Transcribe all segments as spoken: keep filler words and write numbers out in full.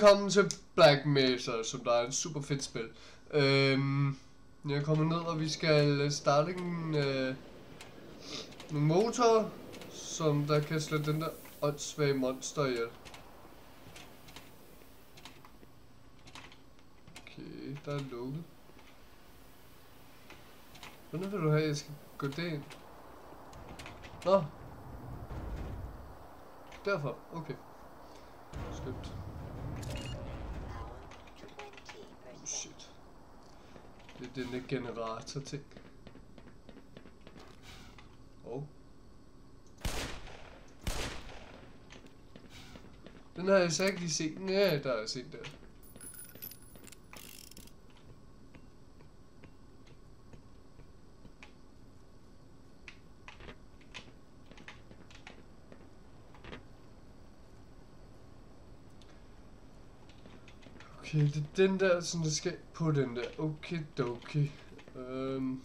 velkommen til Black Mesa, som der er en super fedt spil. Øhm, jeg er kommet ned, og vi skal starte en, øh, nogle motorer, som der kan slå den der åndssvage monster ihjel. Okay, der er lukket. Hvordan vil du have, jeg skal gå derind? Nå. Derfor, okay. Skønt. Oh shit. Det er denne generator-ting. Oh. Den har jeg så ikke lige set. Ja, der har jeg set der. Okay, det er den der, som der skal på den der. Okay, dokie. Um.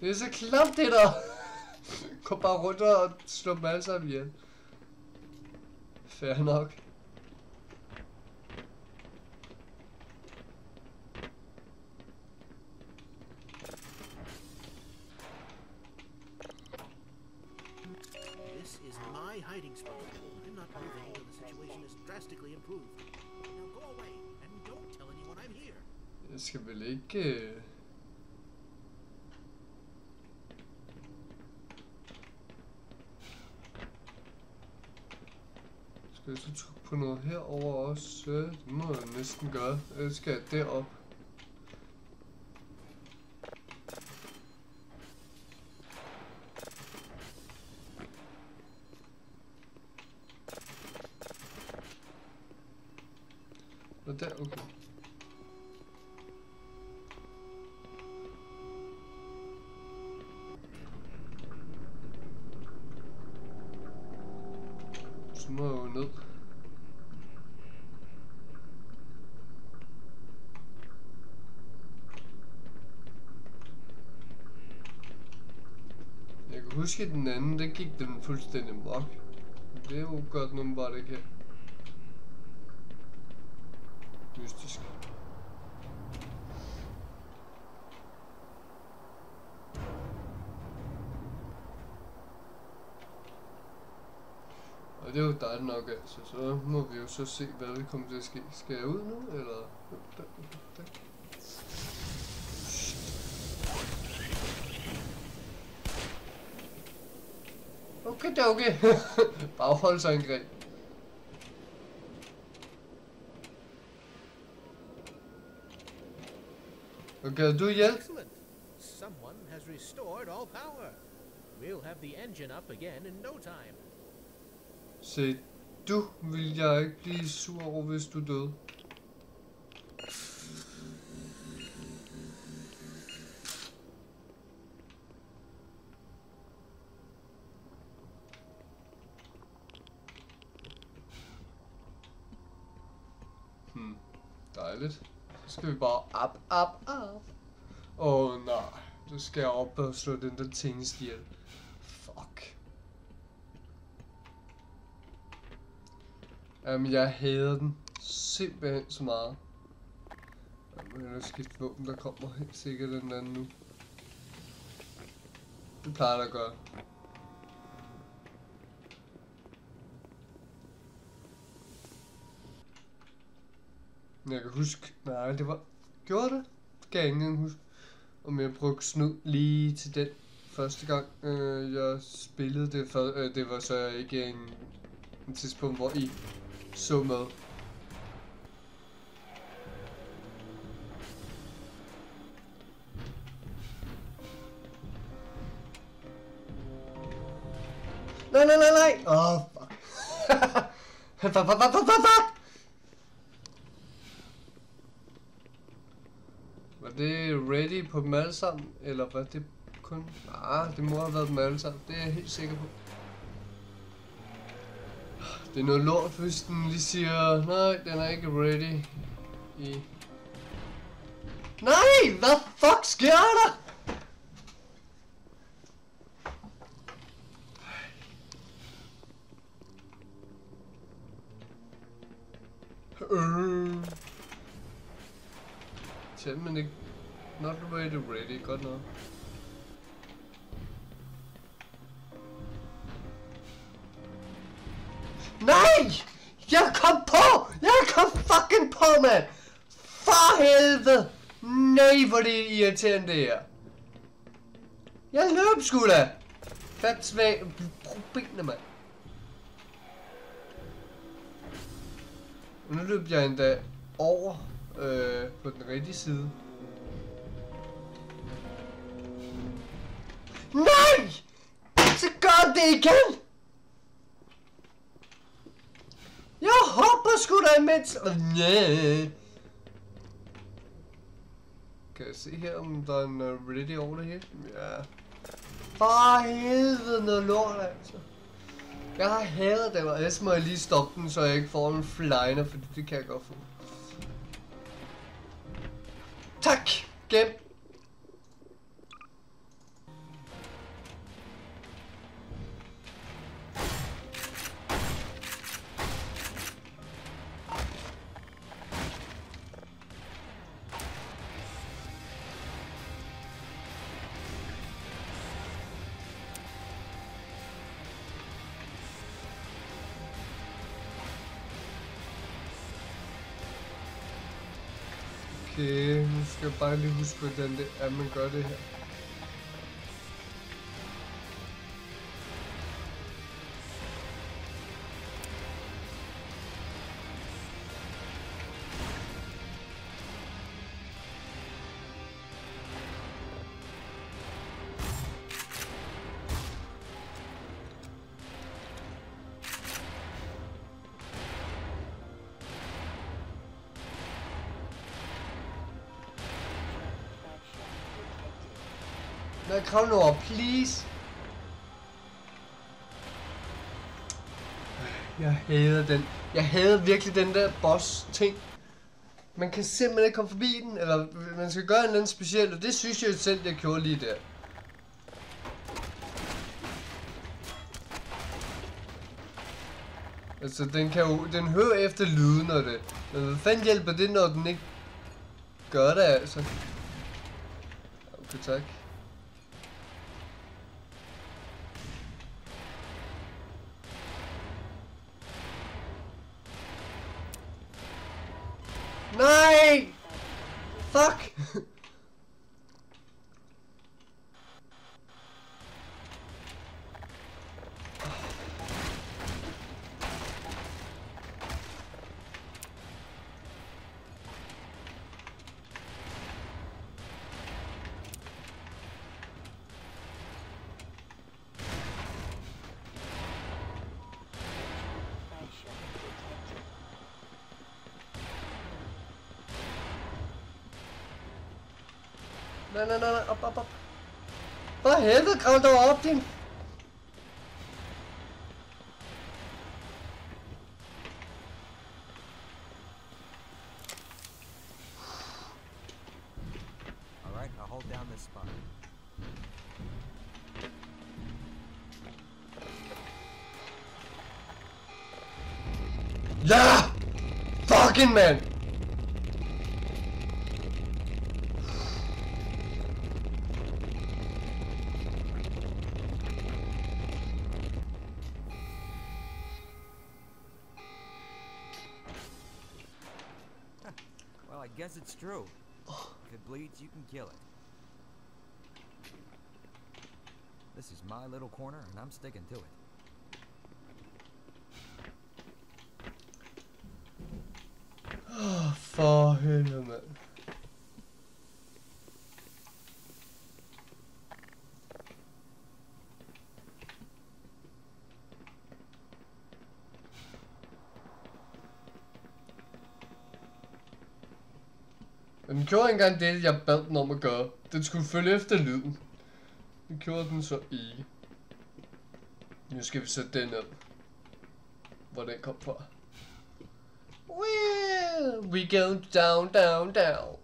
Det er så klamt, det der! Kom bare rundt og slå dem alle sammen ihjel. Fair nok. Jeg skal vel ikke... Skal jeg så trykke på noget herover også? Det må jeg næsten gøre. Jeg skal derop. Og der, okay. Så må jeg jo ned. Jeg kan huske, at den anden, der gik den fuldstændig mok. Det er jo godt, når man bare det kan. Mystisk. Og det er jo dejligt nok, altså. Så må vi jo så se, hvad der kommer til at ske. Skal jeg ud nu, eller? Der, der. Okay, det er okay. Baghold sig en gren. Okay, do you? Excellent. Someone has restored all power. We'll have the engine up again in no time. Se, du vil jeg ikke blive sur over, hvis du døde. Hmm, dejligt. Så skal vi bare op, op, op. Åh oh, nej, du skal op og slå den der ting stil. Fuck. Jamen, jeg hader den simpelthen så meget. Jamen, jeg skifter våben, der kommer helt sikkert den anden nu. Det plejer der at gøre. Jeg kan huske, nej, det var, gjorde det? Det kan jeg ikke engang huske, om jeg brugte snyd lige til den første gang, øh, jeg spillede det for, øh, det var så ikke en, en tidspunkt, hvor I så med. Nej, nej, nej, nej! Åh, fuck. Fuck, fuck, fuck, fuck, fuck! Var det ready på dem alle sammen, eller var det kun... Nej, det må have været dem alle sammen, det er jeg helt sikker på. Det er noget lort, hvis den lige siger, nej, den er ikke ready i... Nej, hvad fuck sker der? ten minutes, not really ready, God no. Nej! Jeg kom på! Jeg kom fucking på, mand! For helvede! Nej, hvor det er irriterende, det her. Jeg løb sgu da! Fats væk. Brug benene, mand. Nu løb jeg endda over øh, på den rigtige side. Nej! Så gør det igen! Jeg hopper sgu da imens. Næh. Kan jeg se her, om der er en uh, ready over det hele? Ja. For helvede noget lort, altså. Jeg har hadet dem, og ellers må jeg lige stoppe den, så jeg ikke får en flyner, fordi det kan jeg godt få. Tak! Gem! Okay, nu skal jeg bare lige huske, hvordan det er, man gør det her. No, come on, please. Jeg hader den. Jeg hader virkelig den der boss-ting. Man kan simpelthen ikke komme forbi den, eller man skal gøre en eller anden speciel, og det synes jeg selv, jeg gjorde lige der. Altså, den kan jo, den hører efter lyden og det. Men hvad fanden hjælper det, når den ikke gør det, altså? Okay, tak. Nej! Fuck! Nej, nej, nej, op, op, op. For helvede, kom dog op, din... Ja! Fucking man! I guess it's true. If it bleeds, you can kill it. This is my little corner, and I'm sticking to it. Oh, for him, man. Den gjorde engang det, jeg bad den om at gøre. Den skulle følge efter lyden. Det gjorde den så ikke. Nu skal vi sætte den op. Hvor den kom fra. Well, we go down, down, down.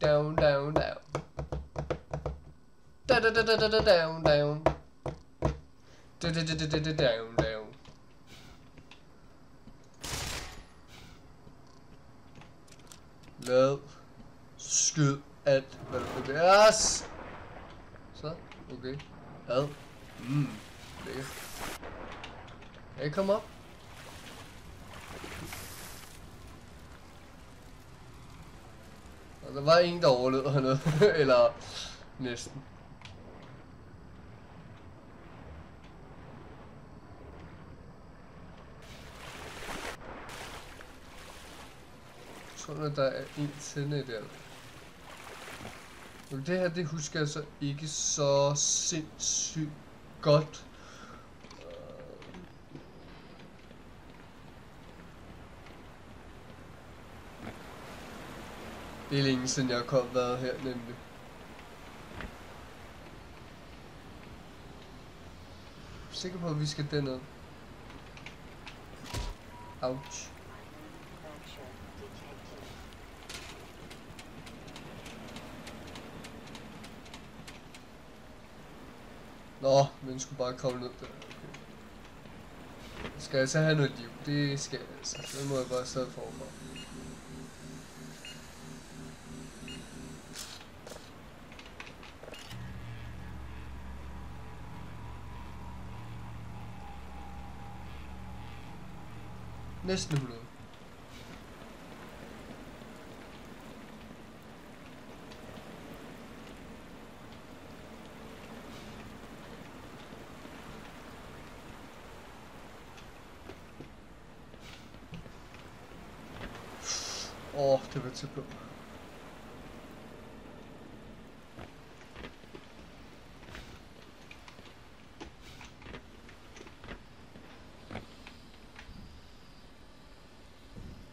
Down, down, down. Da da da da da da down, down. Da da da da da da down, down. Lad. Skyd alt, hvad der beværes. Så, okay. Ad. Mm. Lækker. Kan I komme op? Og der var ingen, der overlevede hernede. Eller næsten. Jeg tror, at der er en tænde i der. Men det her, det husker jeg så ikke så sindssygt godt. Det er længe siden jeg har kommet været her, nemlig. Jeg er sikker på, at vi skal dernede. Ouch. Nå, men skulle bare komme ned der. Okay. Skal jeg så have noget liv? Det skal jeg altså. Det må jeg bare sidde for mig. Næsten hundrede. Åh, oh, det var tæt på. Åh,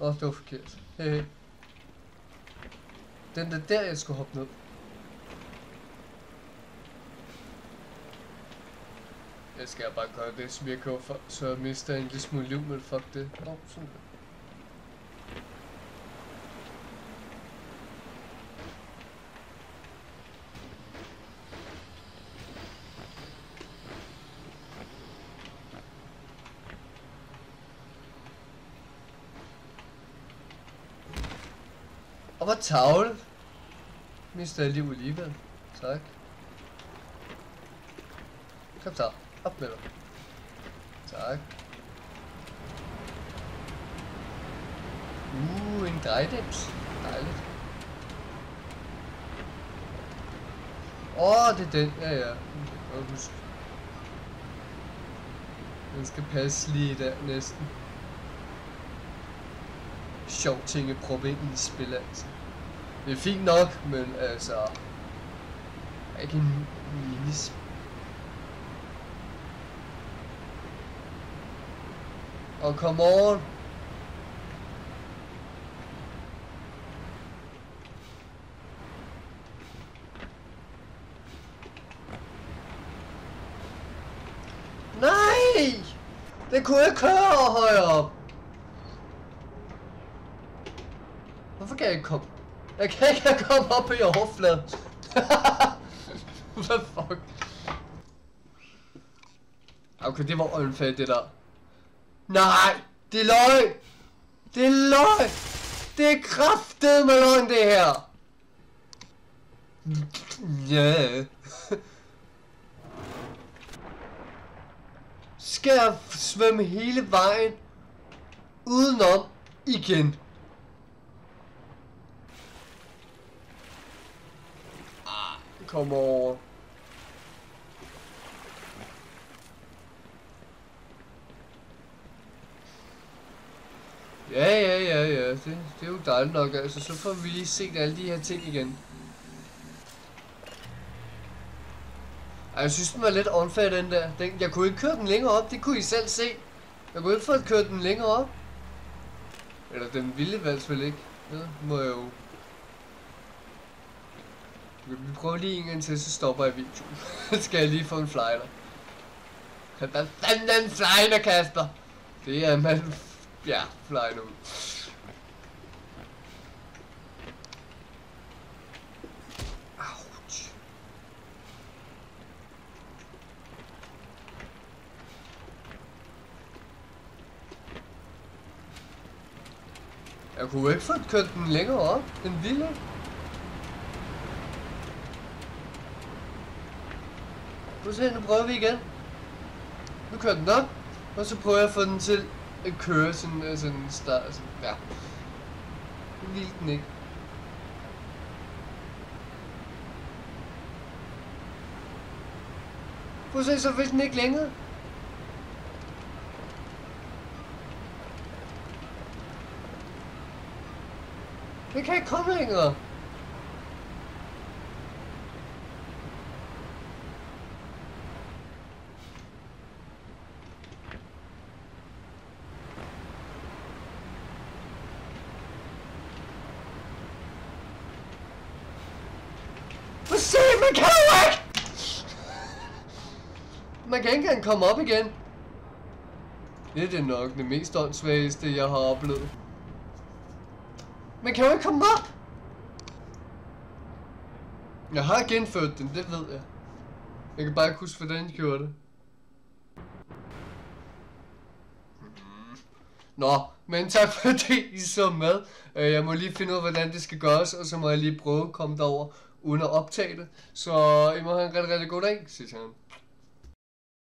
oh, det var forkert. Hey, hey. Den der der, jeg skulle hoppe ned. Jeg skal bare gøre det, som jeg kan, så jeg mister en lille smule liv, men fuck det. Åh, oh, sådan der. Hvor tavle. Mister jeg liv alligevel. Tak. Kom så. Op med dig. Tak. Uh, en drejdems. Dejligt. Åh, oh, det er den. Ja, ja. Den skal passe lige der næsten. Sjov ting at proppe ind i spil, altså. Det er fint nok, men altså... Jeg er ikke en minis. Og come on! Nej! Det kunne jeg køre højere op! Hvorfor kan jeg ikke komme? Jeg kan ikke komme op på i overfladen. Hvad fuck? Okay, det var unfair det der. Nej! Det er løg! Det er løg! Det er kraftedeme løgn det her! Ja. Yeah. Skal jeg svømme hele vejen udenom igen? Kom over. Ja, ja, ja, ja. Det, det er jo dejligt nok, altså. Så får vi lige set alle de her ting igen. Ej, jeg synes, den var lidt unfair, den der. Den, jeg kunne ikke køre den længere op. Det kunne I selv se. Jeg kunne ikke få kørt den længere op. Eller den ville valgsvælge ikke. Ja, må jeg jo. Vi prøver lige en gang til, så stopper jeg videoen. Skal jeg lige få en flejner? Hvad fanden er en flejner, Kasper? Det er man... Ja, flejner ud. Ouch. Ja, Rockford könnten länger ab in Wille. Hvor skal du prøve igen? Nu kører den op, og så prøver jeg at få den til at køre sådan sådan start, sådan, ja. Den ville den ikke. Prøv at se, så vil den ikke længere. Den kan ikke komme længere. Se, man kan jo ikke! Man kan ikke engang komme op igen. Det er nok det mest åndssvageste, jeg har oplevet. Man kan jo ikke komme op! Jeg har genført den, det ved jeg. Jeg kan bare ikke huske, hvordan jeg gjorde det. Nå, men tak for det, I så med. Jeg må lige finde ud af, hvordan det skal gøres, og så må jeg lige prøve at komme derover uden at optage det. Så I må have en rigtig, rigtig god dag, siger han.